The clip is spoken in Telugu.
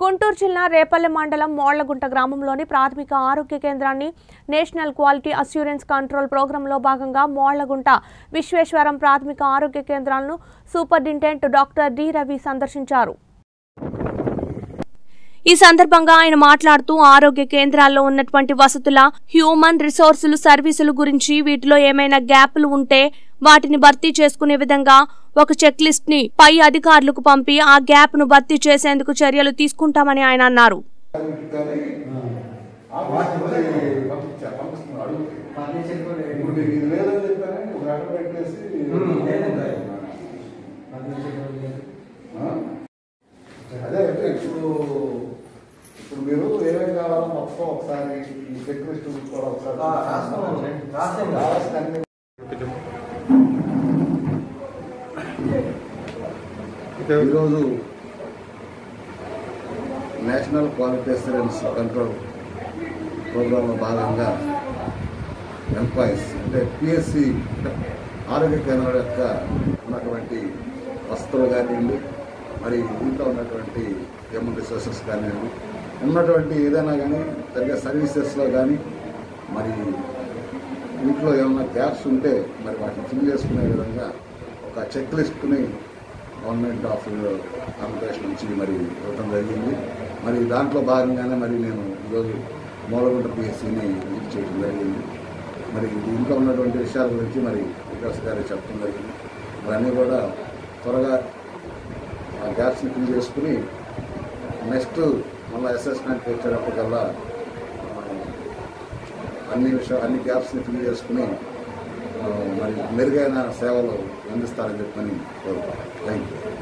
గుంటూరు జిల్లా రేపల్లె మండలం మోళ్ళగుంట గ్రామంలోని ప్రాథమిక ఆరోగ్య కేంద్రాన్ని నేషనల్ క్వాలిటీ అష్యూరెన్స్ కంట్రోల్ ప్రోగ్రాంలో భాగంగా మోళ్ళగుంట విశ్వేశ్వరం ప్రాథమిక ఆరోగ్య కేంద్రాలను సూపరింటెండెంట్ డాక్టర్ డి రవి సందర్శించారు। ఈ సందర్భంగా ఆయన మాట్లాడుతూ ఆరోగ్య కేంద్రాల్లో ఉన్నటువంటి వసతుల హ్యూమన్ రిసోర్సులు సర్వీసుల గురించి వీటిలో ఏమైనా గ్యాప్లు ఉంటే వాటిని భర్తీ చేసుకునే విధంగా ఒక చెక్ లిస్ట్ ని పై అధికారులకు పంపి ఆ గ్యాప్ ను భర్తీ చేసేందుకు చర్యలు తీసుకుంటామని ఆయన అన్నారు। National quality assurance control programme भाग में एम्प्लायीज़ अटे पीएससी आरोग्य केंद्र वस्तु मरी इंटर ह्यूमन रिसोर्सेस उदना सर्वीसेस मरी वीटो गैप्स उंटे मैं वाटिनि विधंगा और check list government of Andhra Pradesh नीचे मरी इविंदी मरी दांट भाग में मरी नैन मोलगुंट पीएससी विजिट जी मरी इंटर विषय मरी विकास गारे चुप्तमी मैं त्वर गैप्स फिल्कुनी नैक्स्ट मैं असेसमेंट वेला अन्नी विषय अन्नी गैप्स फिल्कुनी मेरुगैन सेवलु अंदिस्तारनि थैंक यू।